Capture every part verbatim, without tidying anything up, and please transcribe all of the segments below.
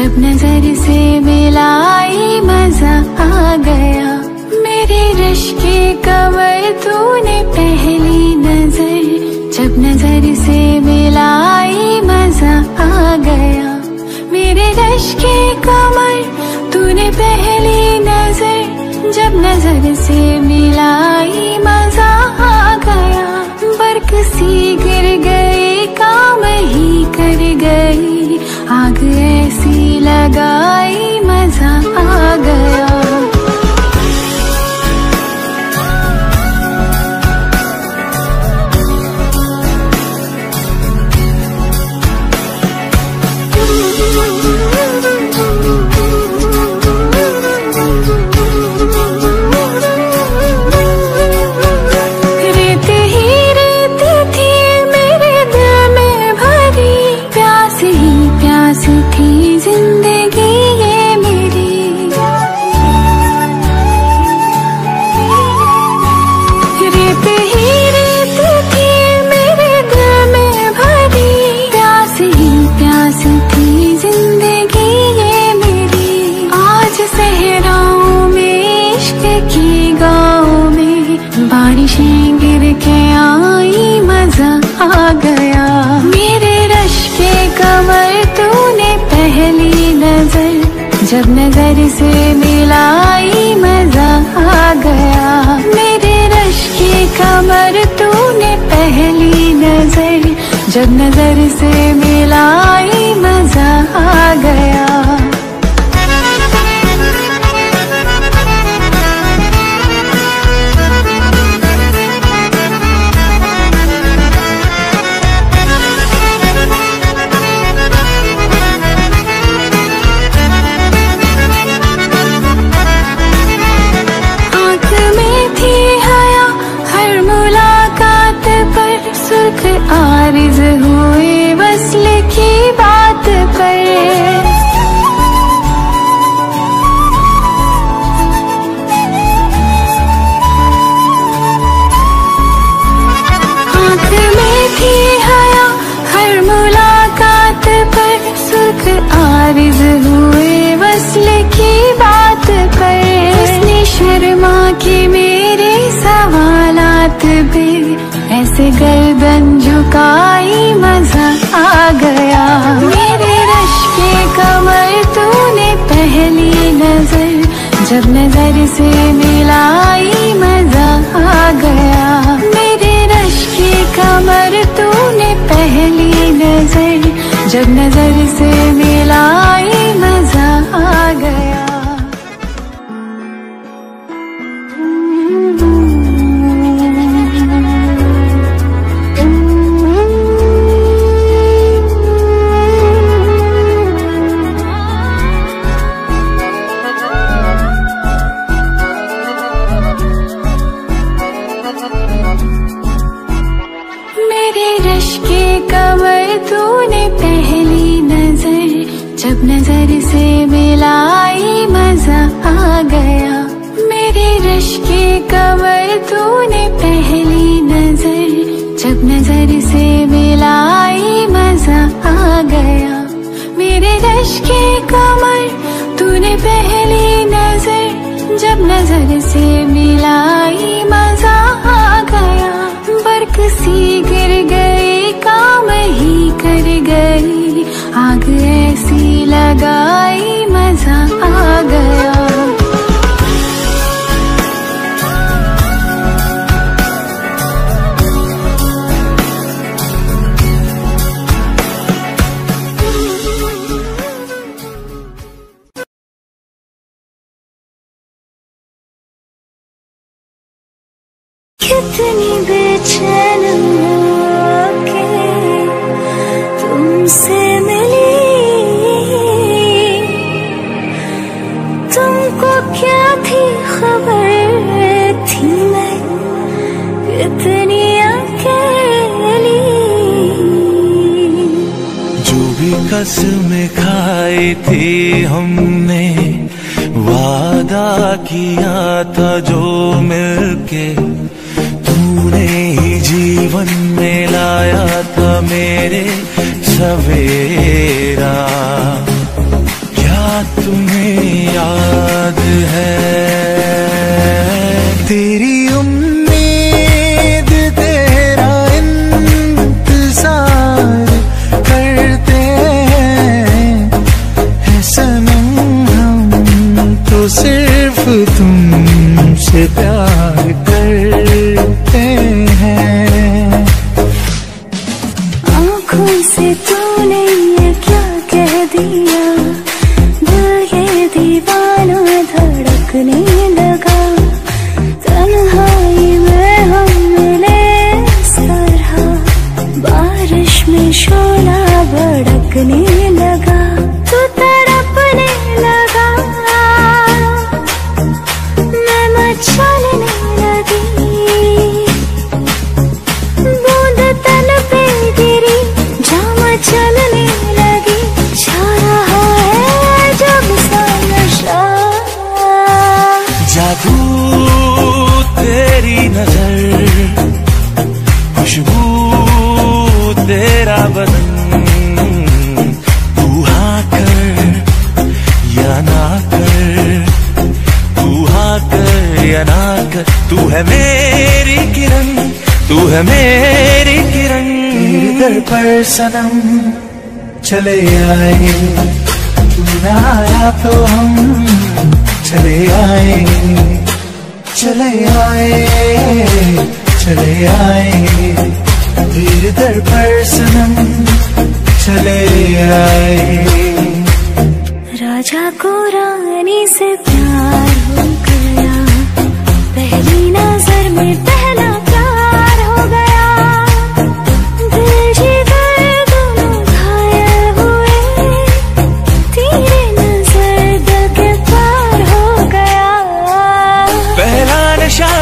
जब नजर से मिलाई मजा आ गया, मेरे रश्के कमर तूने पहली नजर। जब नजर से मिलाई मजा आ गया, मेरे रश्के कमर तूने पहली नजर। जब नजर से मिलाई मजा आ गया, बरक सी गिर गई काम ही कर गई, आग ऐसी लगाई मजा आ गया। बारिशें गिर के आई मजा आ गया, मेरे रश्के कमर तूने पहली नजर। जब नजर से मिलाई मजा आ गया, मेरे रश्के कमर तूने पहली नजर। जब नजर से मिलाई मजा आ गया। आरिज हुए वस्ल की बात पर, आँख में थी हया हर मुलाकात पर, सुख आरिज हुए वस्ल की बात पर। उसने शर्मा के मेरे सवालात पे, ऐसे गर्दन झुकाई मजा आ गया, मेरे रश्के कमर तूने पहली नजर। जब नजर से मिलाई मजा आ गया, मेरे रश्के कमर तूने पहली नजर। जब नजर से मिलाई मजा आ गया। नजर से मिलाई मजा आ गया, मेरे रश्के कमर तूने पहली नजर। जब नजर से मिलाई मजा आ गया, मेरे रश्के कमर तूने पहली नजर। जब नजर से मिलाई मजा आ गया, बरक सी गिर गई काम ही कर गई, आग ऐसी लगाई मजा आ गया। कितनी बेचैन होके तुमसे मिली, तुमको क्या थी खबर थी मैं कितनी अकेली। जो भी कसमें खाई थी हमने, वादा किया था जो मिलके, तूने ही जीवन में लाया था मेरे सवेरा। तुम्हें याद है तेरी उम्मीद तेरा इंतजार करते हैं है सनम हम तो सिर्फ तुमसे प्यार करते हैं। आँखों से तूने ये क्या कह दिया शोला भड़कने लगा तू तड़पने लगा मैं मचलने लगी बूंद तन पे गिरी जा मचलने लगी छा रहा है जब सा नशा जादू तेरी नजर खुशबू तेरा बदन तू हाँ कर या ना कर तू हाँ कर या ना कर तू है मेरी किरण तू है मेरी किरण। तेरे दर पर सनम चले आए तू ना आया तो हम चले आए चले आए चले आए तेरे दर पर सनम चले आए। राजा को रानी से प्यार हो गया पहली नजर में पहला प्यार हो गया दिल जीवर दोनों घायल हुए तेरे नजर दगे पार हो गया पहला नशा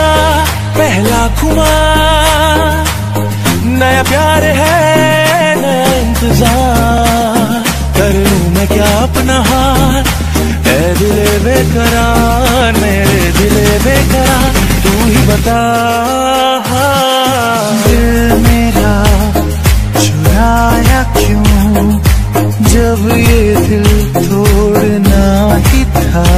पहला खुमार नया प्यार है नया इंतजार कर लूं मैं क्या अपना हार है दिले बेकरार मेरे दिले बेकरार तू ही बता दिल मेरा चुराया क्यों जब ये दिल तोड़ना ही था।